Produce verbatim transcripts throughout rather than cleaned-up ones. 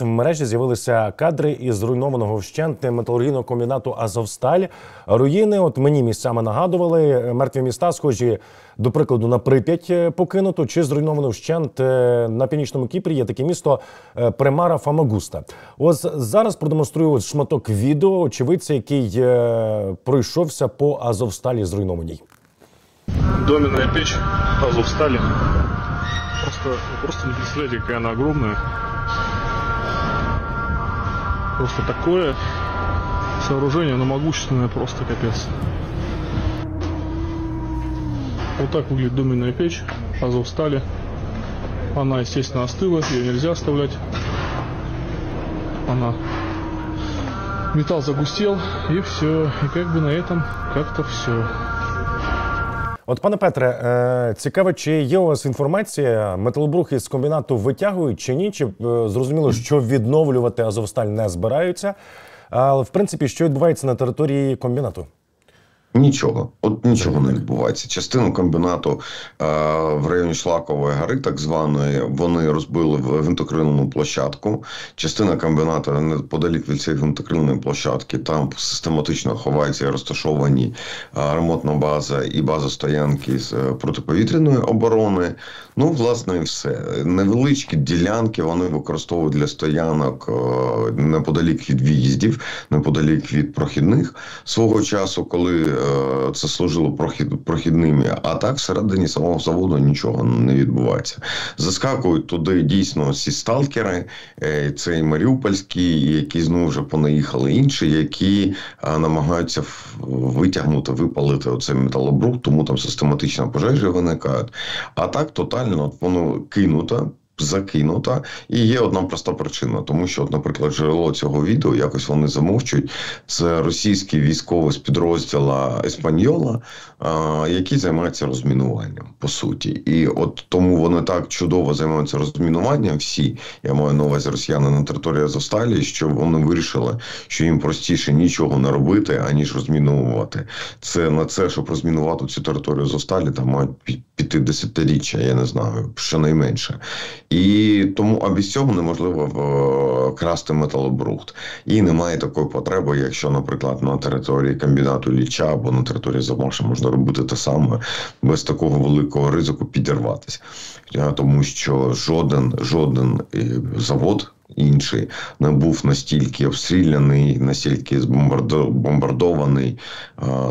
В мережі з'явилися кадри із зруйнованого вщент металургійного комбінату «Азовсталь». Руїни, от мені місцями нагадували, мертві міста схожі, до прикладу, на Прип'ять покинуту чи зруйновано вщент на північному Кіпрі. Є таке місто Примара-Фамагуста. Ось зараз продемонструю шматок відео очевидця, який пройшовся по «Азовсталі» зруйнованій. Доменная печь «Азовсталі». Просто, просто не представляете, какая она огромная. Просто такое сооружение, оно могущественное, просто капец. Вот так выглядит доменная печь «Азовстали». Она, естественно, остыла, ее нельзя оставлять. Она... Металл загустел, и все. И как бы на этом как-то все. От, пане Петре, цікаво, чи є у вас інформація, металобрух із комбінату витягують чи ні? Чи зрозуміло, що відновлювати «Азовсталь» не збираються? Але, в принципі, що відбувається на території комбінату? Нічого. От нічого не відбувається. Частину комбінату е, в районі Шлакової гори, так званої, вони розбили в гвинтокрильну площадку. Частина комбінату неподалік від цієї гвинтокрильної площадки. Там систематично ховаються і розташовані е, ремонтна база і база стоянки з протиповітряної оборони. Ну, власне, і все. Невеличкі ділянки вони використовують для стоянок е, неподалік від в'їздів, неподалік від прохідних. Свого часу, коли це служило прохід, прохідними, а так всередині самого заводу нічого не відбувається. Заскакують туди дійсно ці сталкери, це і маріупольські, які знову вже понаїхали інші, які намагаються витягнути, випалити оцей металобрух, тому там систематично пожежі виникають. А так тотально воно кинуто, закинута. І є одна проста причина, тому що, наприклад, джерело цього відео, якось вони замовчують, це російський військовий з підрозділа «Еспаньола», який займається розмінуванням, по суті. І от тому вони так чудово займаються розмінуванням всі, я маю на увазі росіяни на території «Азовсталі», що вони вирішили, що їм простіше нічого не робити, аніж розмінувати. Це на це, щоб розмінувати цю територію «Азовсталі», там мають піти десятиріччя, я не знаю, щонайменше. І тому, а без цього неможливо красти металобрухт. І немає такої потреби, якщо, наприклад, на території комбінату Ілліча або на території Заморша можна робити те саме, без такого великого ризику підірватися. Тому що жоден, жоден завод інший не був настільки обстріляний, настільки бомбардований,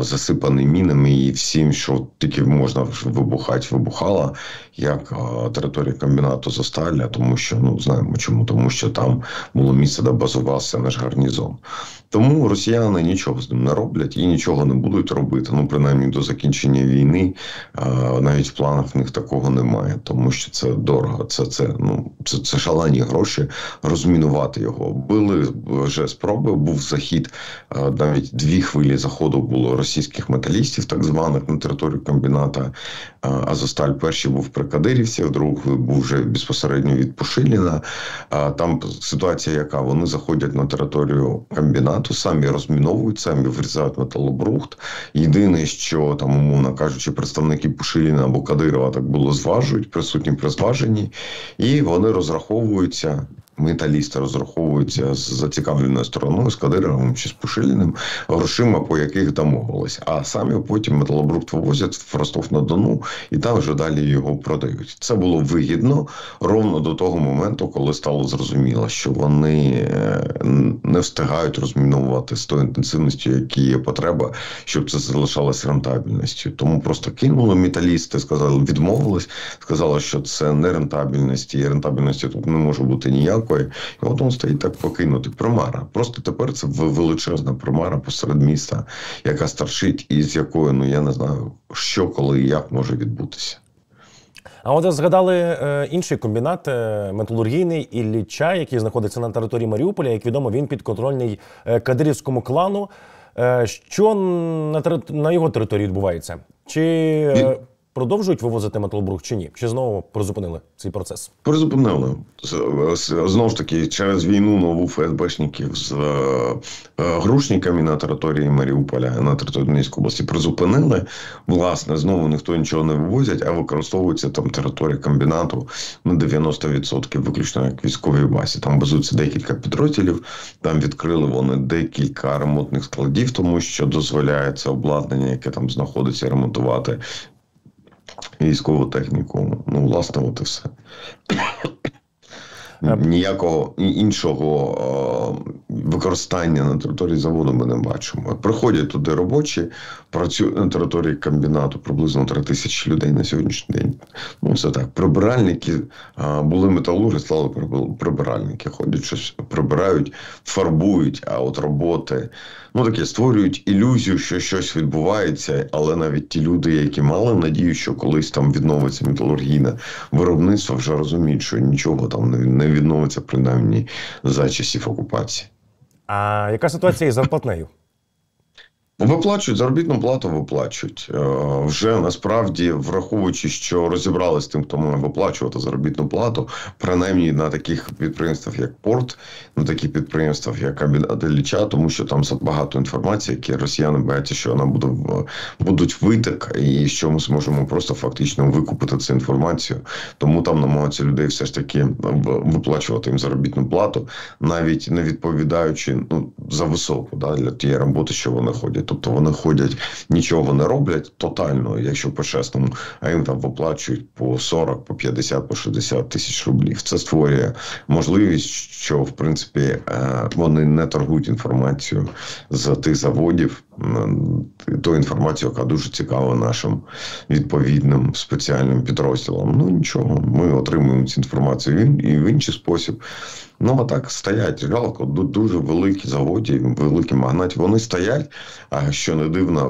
засипаний мінами і всім, що тільки можна вибухати, вибухало, як територія комбінату «Азовсталя», тому що, ну, знаємо чому, тому що там було місце, де базувався наш гарнізон. Тому росіяни нічого з ним не роблять і нічого не будуть робити, ну, принаймні до закінчення війни, навіть в планах в них такого немає, тому що це дорого, це, це, ну, це, це шалені гроші, розмінувати його. Були вже спроби, був захід, навіть дві хвилі заходу було російських металістів, так званих, на територію комбіната «Азовсталь». Перший був при Кадирівці, другий був вже безпосередньо від Пушиліна. Там ситуація яка? Вони заходять на територію комбінату, самі розміновують, самі врізають металобрухт. Єдине, що там, умовно кажучи, представники Пушиліна або Кадирова так було зважують, присутні при зваженні, і вони розраховуються, металісти розраховуються з зацікавленою стороною, з Кадировим чи з Пушиліним, грошима, по яких домовилися. А самі потім металобрухт вивозять в Ростов-на-Дону і там вже далі його продають. Це було вигідно ровно до того моменту, коли стало зрозуміло, що вони не встигають розміновувати з тою інтенсивністю, які є потреба, щоб це залишалося рентабельністю. Тому просто кинули металісти, сказали, відмовились, сказали, що це не рентабельність, і рентабельності тут не може бути ніяк. І от він стоїть так покинутий. Примара. Просто тепер це величезна примара посеред міста, яка старшить і з якою, ну я не знаю, що, коли і як може відбутися. А от згадали е, інший комбінат, е, металургійний Ілліча, який знаходиться на території Маріуполя. Як відомо, він підконтрольний е, кадирівському клану. Е, що на, на його території відбувається? Чи... Е... продовжують вивозити металобрух чи ні? Чи знову призупинили цей процес? Призупинили. Знову ж таки, через війну нову ФСБшників з грушниками на території Маріуполя, на території Донецької області призупинили. Власне, знову ніхто нічого не вивозять, а використовується там територія комбінату на дев'яносто відсотків, виключно як військовій базі. Там базуються декілька підрозділів, там відкрили вони декілька ремонтних складів, тому що дозволяється обладнання, яке там знаходиться, ремонтувати військову техніку. Ну, власне, от і все. Ніякого іншого використання на території заводу ми не бачимо. Приходять туди робочі, працюють на території комбінату приблизно три тисячі людей на сьогоднішній день. Ну, все так. Прибиральники, були металурги, стали прибиральники. Ходять, щось прибирають, фарбують, а от роботи. Ну, таке, створюють ілюзію, що щось відбувається, але навіть ті люди, які мали надію, що колись там відновиться металургійне виробництво, вже розуміють, що нічого там не відбувається. Не відновиться, принаймні, за часів окупації. А яка ситуація із зарплатнею? Виплачують, заробітну плату виплачують. Вже, насправді, враховуючи, що розібралися з тим, хто має виплачувати заробітну плату, принаймні на таких підприємствах, як порт, на таких підприємствах, як комбінат Ілліча, тому що там багато інформації, які росіяни бояться, що вона буде, будуть витік, і що ми зможемо просто фактично викупити цю інформацію. Тому там намагаються людей все ж таки виплачувати їм заробітну плату, навіть не відповідаючи, ну, за високу, да, для тієї роботи, що вони ходять. Тобто вони ходять, нічого не роблять тотально, якщо по-чесному, а їм там виплачують по сорок, по п'ятдесят, по шістдесят тисяч рублів. Це створює можливість, що, в принципі, вони не торгують інформацією з тих заводів, ту інформацію, яка дуже цікава нашим відповідним спеціальним підрозділам. Ну, нічого, ми отримуємо цю інформацію і в інший спосіб. Ну, а так стоять, жалко, дуже великі заводи, великі магнати, вони стоять, а що не дивно,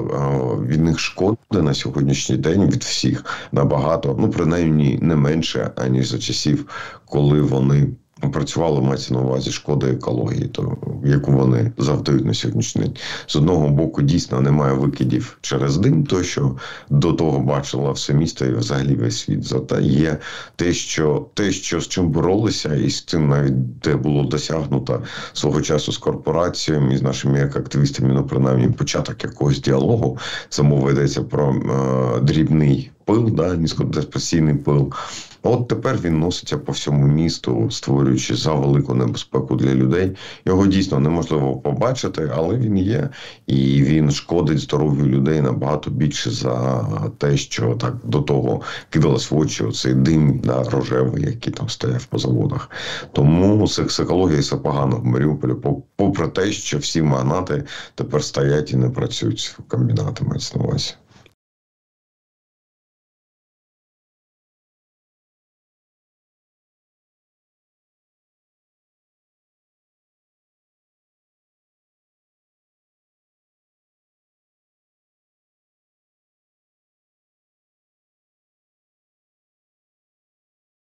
від них шкоди на сьогоднішній день від всіх набагато, ну, принаймні, не менше, аніж за часів, коли вони працювали, мається на увазі шкоди екології, то, яку вони завдають на сьогоднішній день. З одного боку, дійсно, немає викидів через дим, то, що до того бачила все місто і взагалі весь світ. Зате є те, що, те, що з чим боролися, і з цим навіть де було досягнуто свого часу з корпораціями, і з нашими як активістами, ну, принаймні, початок якогось діалогу. Це мова йдеться про е, дрібний пил, да, низькодепресійний пил. От тепер він носиться по всьому місту, створюючи за велику небезпеку для людей. Його дійсно неможливо побачити, але він є. І він шкодить здоров'ю людей набагато більше за те, що так до того кидалось в очі оцей дим, да, рожевий, який там стояв по заводах. Тому сексикологія все погано в Маріуполі, попри те, що всі магнати тепер стоять і не працюють в комбінатах, мається на увазі.